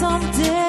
Someday.